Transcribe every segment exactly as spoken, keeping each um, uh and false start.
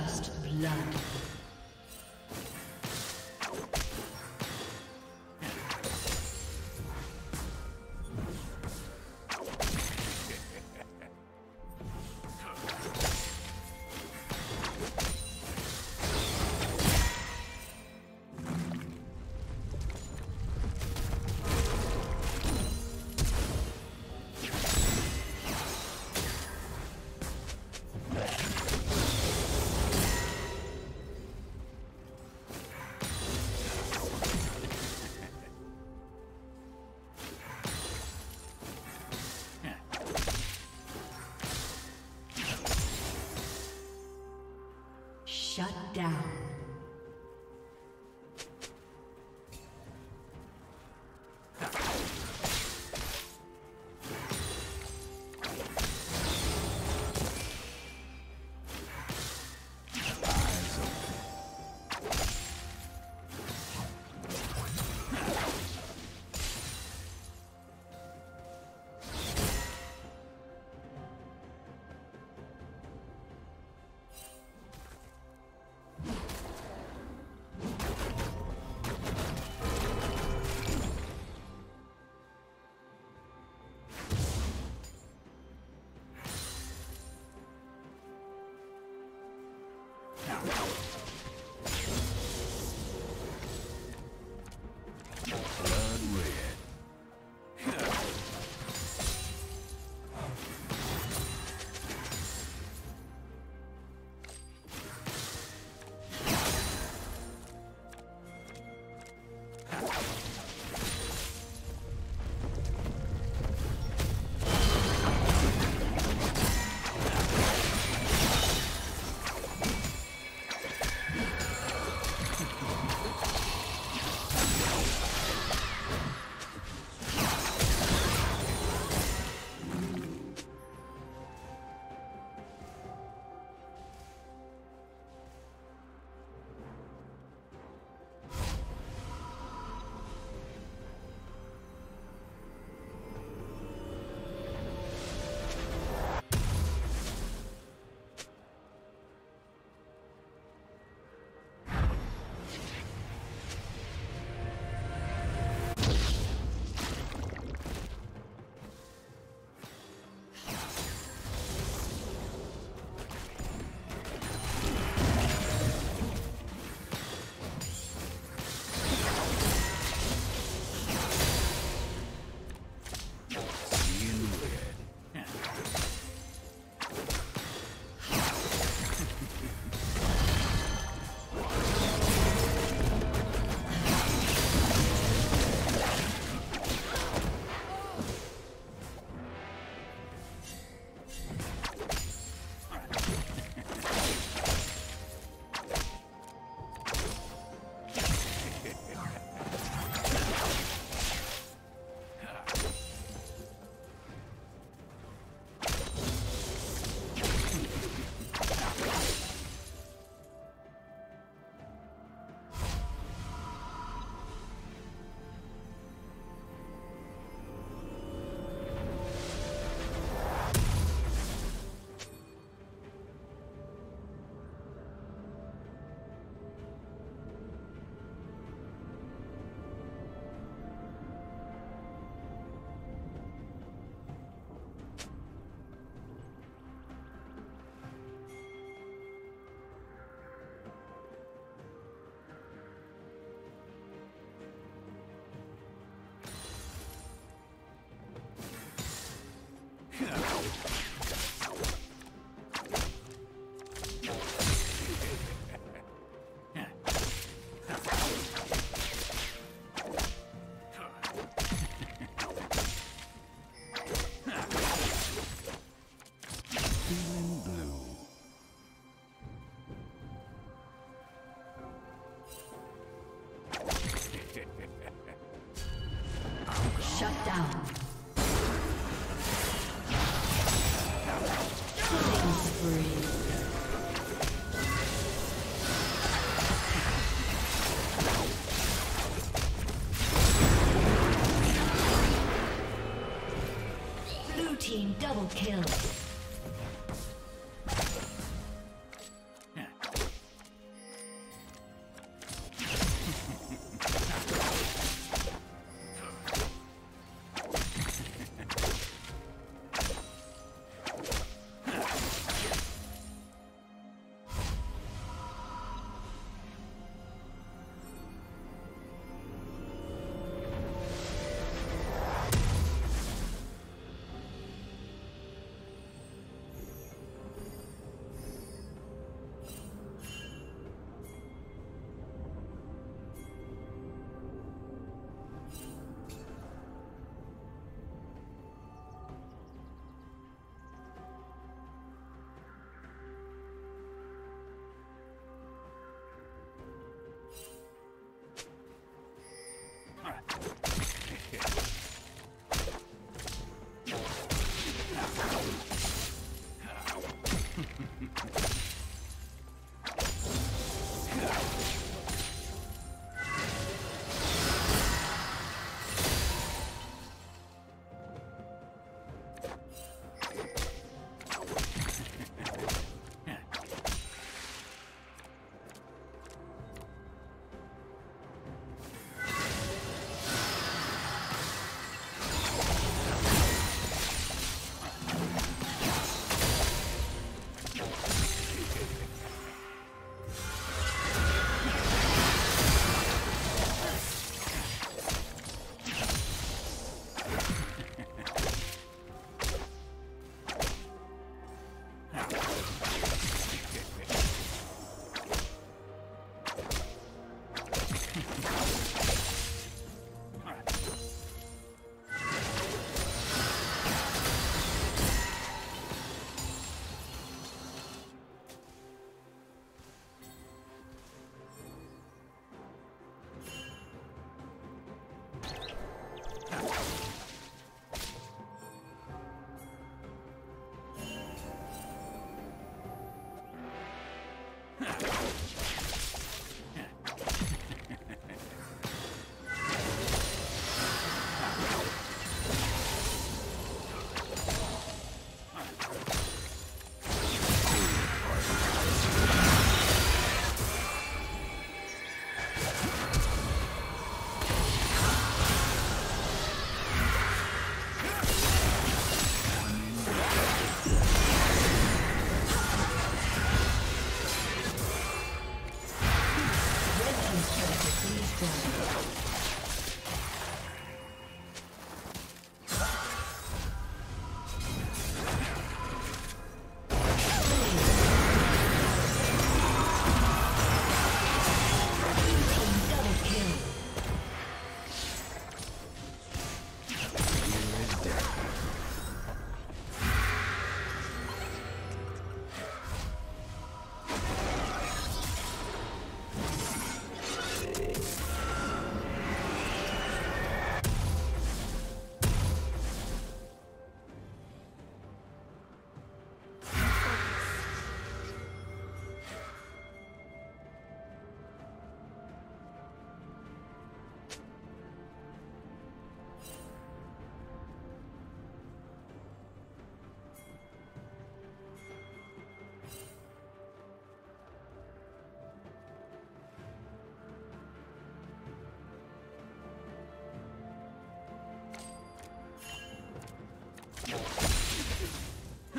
First blood. Shut down. Shut down. Killing spree. Blue team double kill.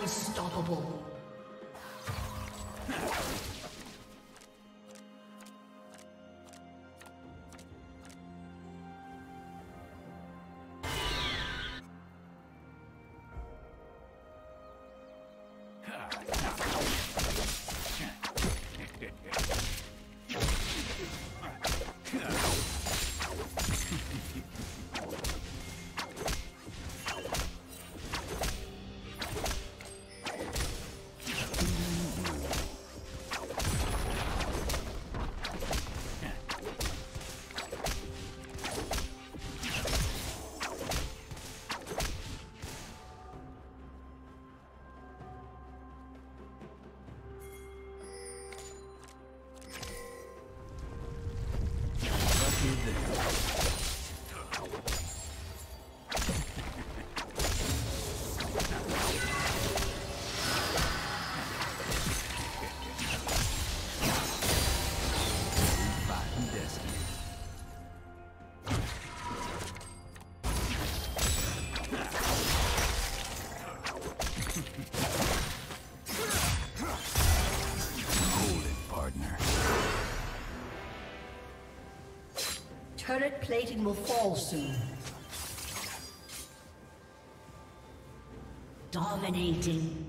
Unstoppable. Turret plating will fall soon. Dominating.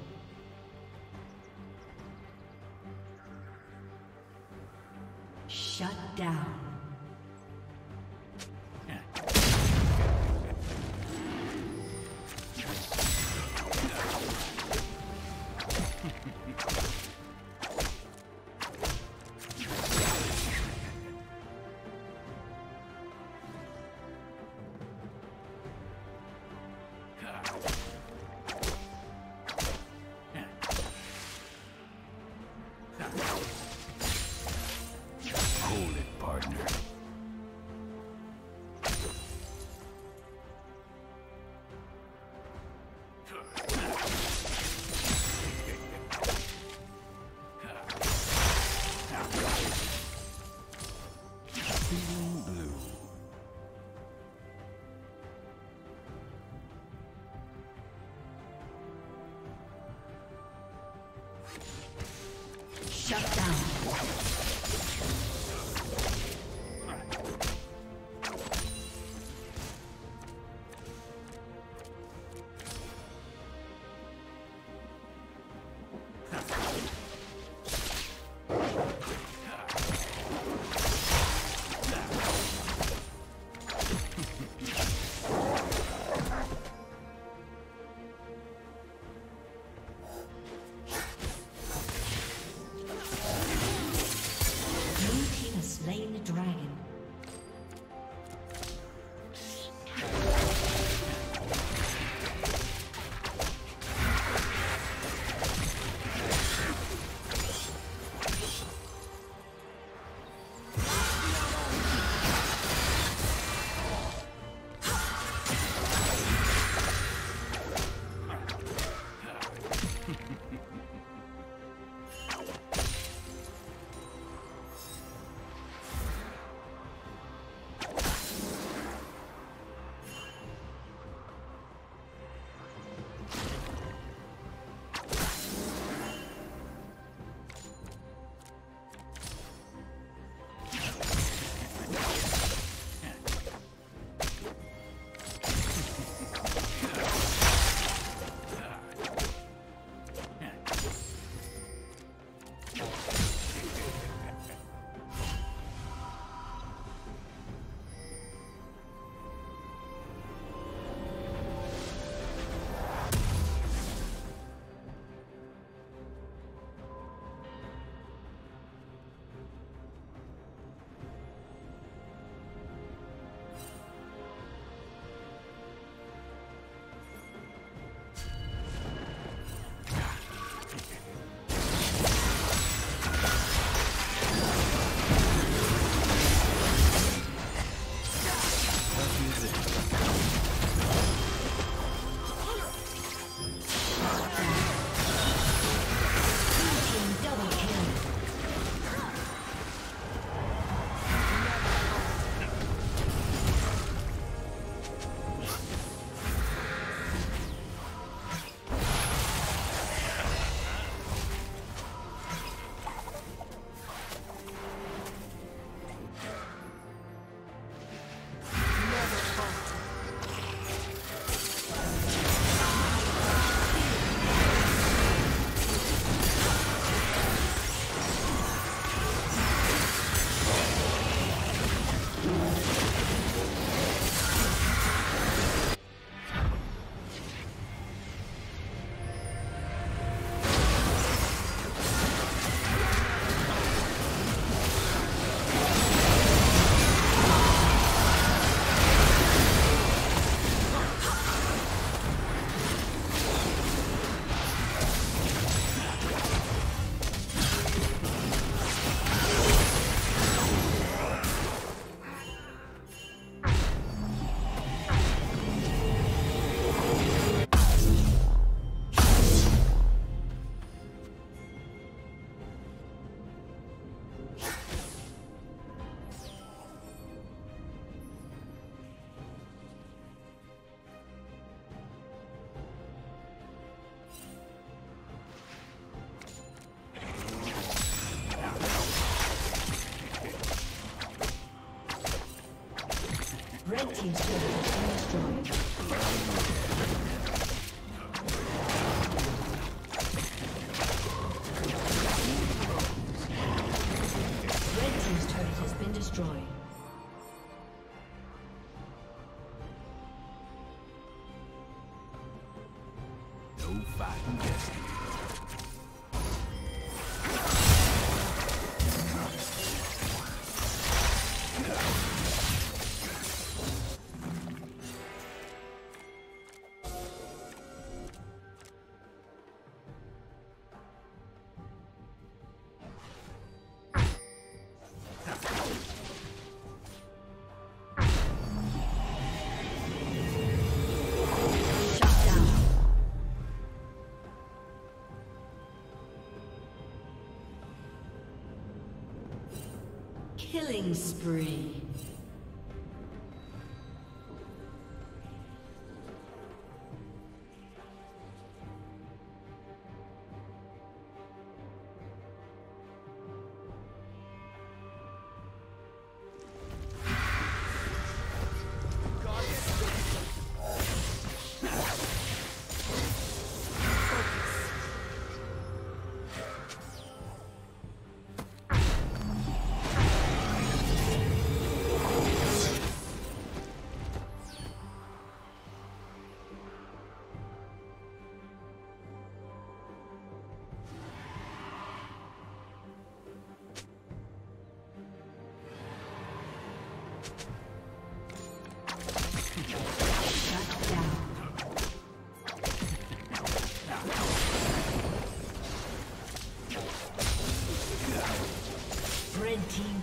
Shut down. Shut down. team's turret has been destroyed. Killing spree.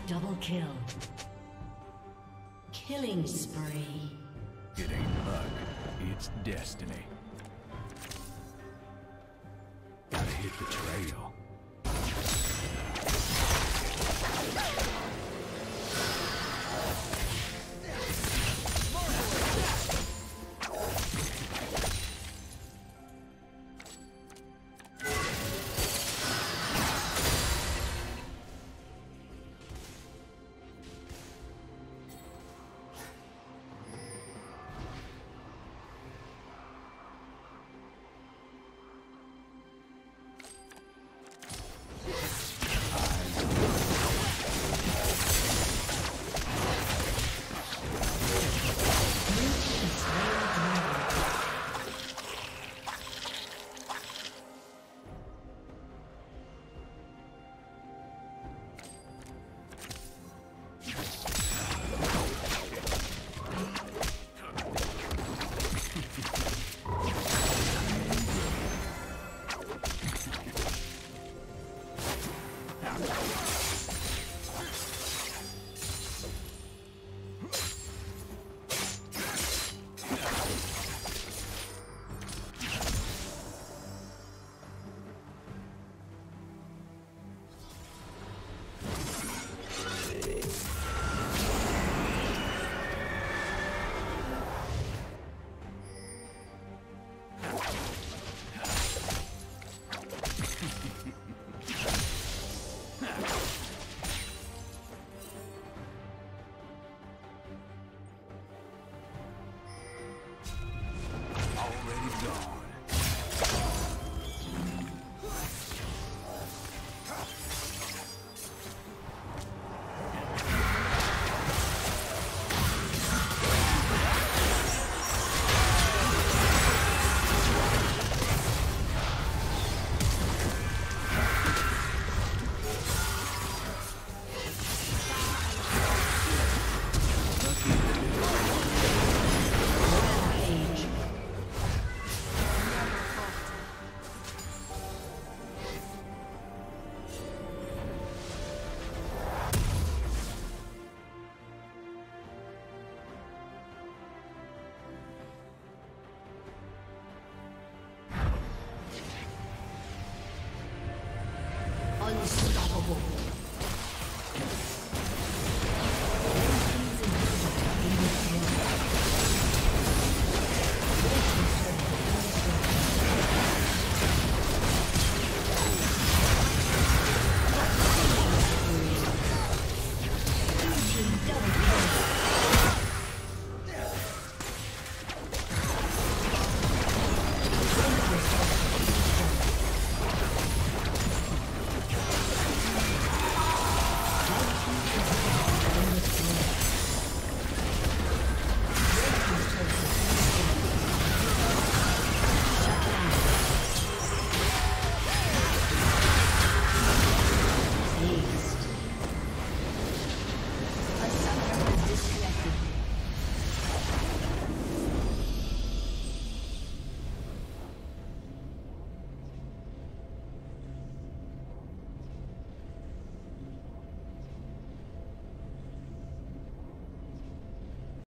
Double kill. Killing spree. It ain't luck, it's destiny. Gotta hit the trail. Let's go.